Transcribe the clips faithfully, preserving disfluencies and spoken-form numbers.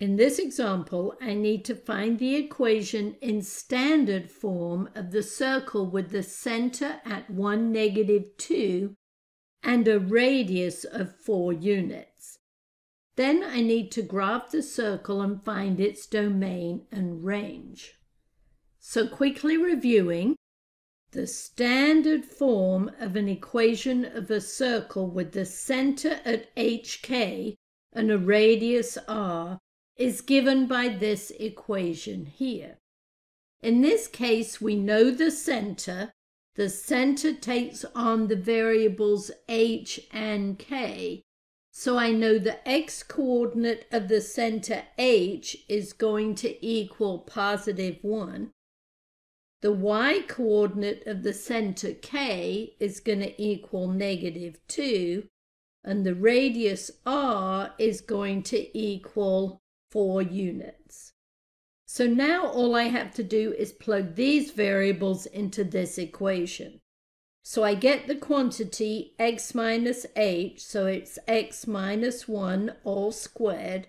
In this example, I need to find the equation in standard form of the circle with the center at one, negative two and a radius of four units. Then I need to graph the circle and find its domain and range. So quickly reviewing, the standard form of an equation of a circle with the center at H K and a radius R is given by this equation here. In this case, we know the center. The center takes on the variables h and k, so I know the x-coordinate of the center h is going to equal positive one. The y-coordinate of the center k is going to equal negative two, and the radius r is going to equal four units. So now all I have to do is plug these variables into this equation. So I get the quantity x minus h, so it's x minus one all squared,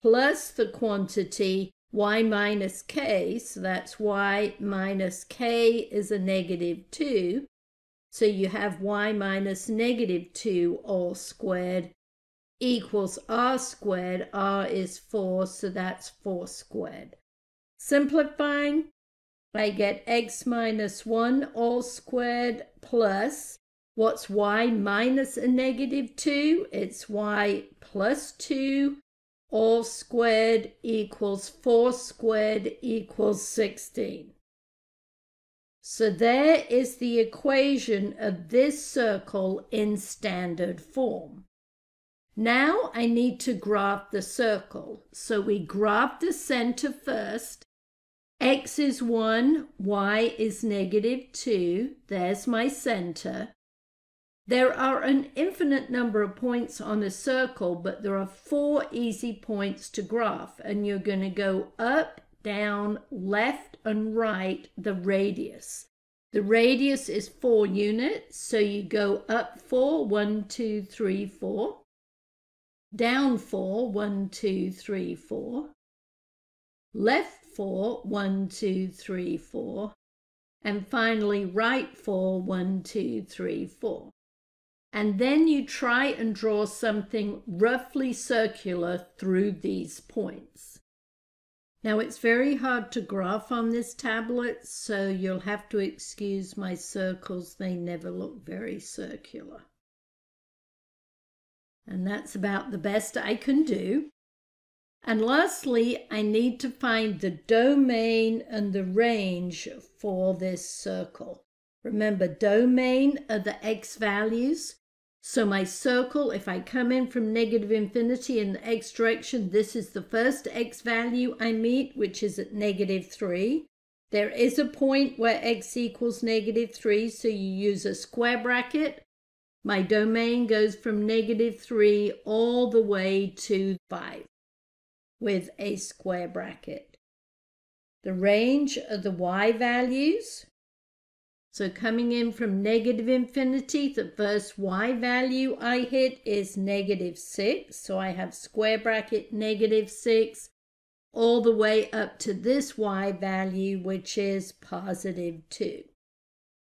plus the quantity y minus k, so that's y minus k is a negative two, so you have y minus negative two all squared, equals r squared, r is four, so that's four squared. Simplifying, I get x minus one all squared plus, what's y minus a negative two? It's y plus two all squared equals four squared equals sixteen. So there is the equation of this circle in standard form. Now I need to graph the circle. So we graph the center first. X is one, y is negative two. There's my center. There are an infinite number of points on a circle, but there are four easy points to graph, and you're going to go up, down, left, and right the radius. The radius is four units, so you go up four, one, two, three, four. Down four, one, two, three, four. Left four, one, two, three, four. And finally right four, one, two, three, four. And then you try and draw something roughly circular through these points. Now it's very hard to graph on this tablet, so you'll have to excuse my circles. They never look very circular. And that's about the best I can do. And lastly, I need to find the domain and the range for this circle. Remember, domain are the x values. So my circle, if I come in from negative infinity in the x direction, this is the first x value I meet, which is at negative three. There is a point where x equals negative three, so you use a square bracket. My domain goes from negative three all the way to five with a square bracket. The range of the y values. So coming in from negative infinity, the first y value I hit is negative six. So I have square bracket negative six all the way up to this y value, which is positive two.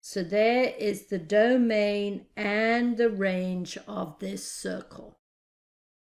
So there is the domain and the range of this circle.